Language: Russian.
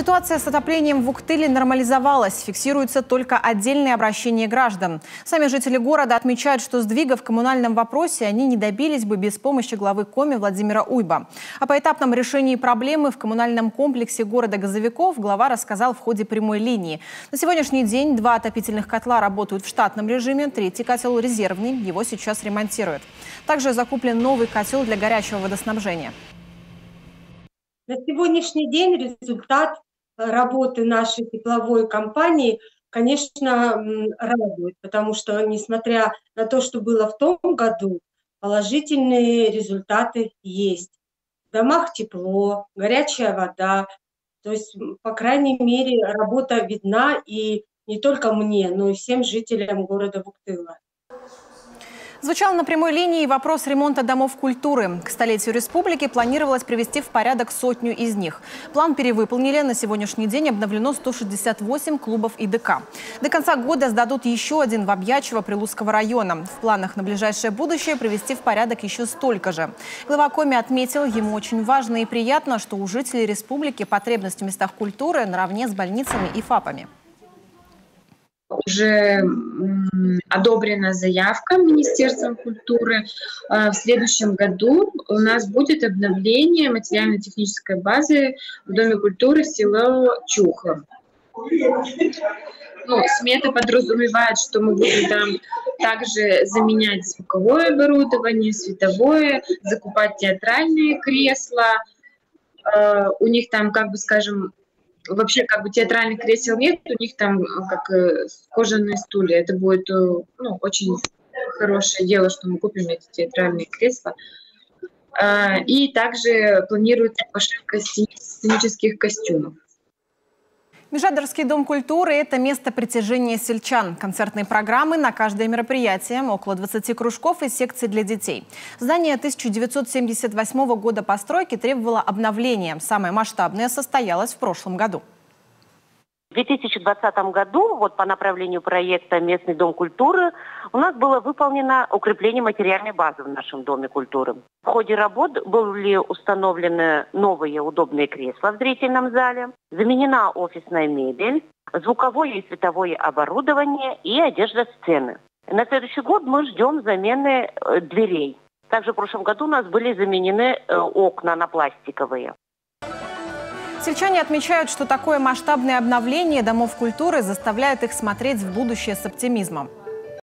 Ситуация с отоплением в Вуктыле нормализовалась. Фиксируются только отдельные обращения граждан. Сами жители города отмечают, что сдвига в коммунальном вопросе они не добились бы без помощи главы Коми Владимира Уйба. О поэтапном решении проблемы в коммунальном комплексе города газовиков глава рассказал в ходе прямой линии. На сегодняшний день 2 отопительных котла работают в штатном режиме, 3-й котел резервный, его сейчас ремонтируют. Также закуплен новый котел для горячего водоснабжения. На сегодняшний день результат работы нашей тепловой компании, конечно, радует, потому что, несмотря на то, что было в том году, положительные результаты есть. В домах тепло, горячая вода, то есть, по крайней мере, работа видна и не только мне, но и всем жителям города Вуктыла. Звучал на прямой линии вопрос ремонта домов культуры. К столетию республики планировалось привести в порядок 100 из них. План перевыполнили. На сегодняшний день обновлено 168 клубов и ДК. До конца года сдадут еще один в Обьячево Прилузского района. В планах на ближайшее будущее привести в порядок еще столько же. Глава Коми отметил, ему очень важно и приятно, что у жителей республики потребность в местах культуры наравне с больницами и ФАПами. Уже одобрена заявка Министерством культуры. В следующем году у нас будет обновление материально-технической базы в Доме культуры села Чуха. Ну, смета подразумевает, что мы будем там также заменять звуковое оборудование, световое, закупать театральные кресла. У них там, как бы скажем, вообще, как бы театральных кресел нет, у них там как кожаные стулья. Это будет, ну, очень хорошее дело, что мы купим эти театральные кресла. И также планируется пошивка сценических костюмов. Межадорский дом культуры – это место притяжения сельчан. Концертные программы на каждое мероприятие, около 20 кружков и секций для детей. Здание 1978 года постройки требовало обновления. Самое масштабное состоялось в прошлом году. В 2020 году вот по направлению проекта «Местный дом культуры» у нас было выполнено укрепление материальной базы в нашем Доме культуры. В ходе работ были установлены новые удобные кресла в зрительном зале, заменена офисная мебель, звуковое и световое оборудование и одежда сцены. На следующий год мы ждем замены дверей. Также в прошлом году у нас были заменены окна на пластиковые. Сельчане отмечают, что такое масштабное обновление домов культуры заставляет их смотреть в будущее с оптимизмом.